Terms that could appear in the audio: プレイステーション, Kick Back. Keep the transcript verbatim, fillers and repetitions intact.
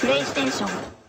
プレイステーション。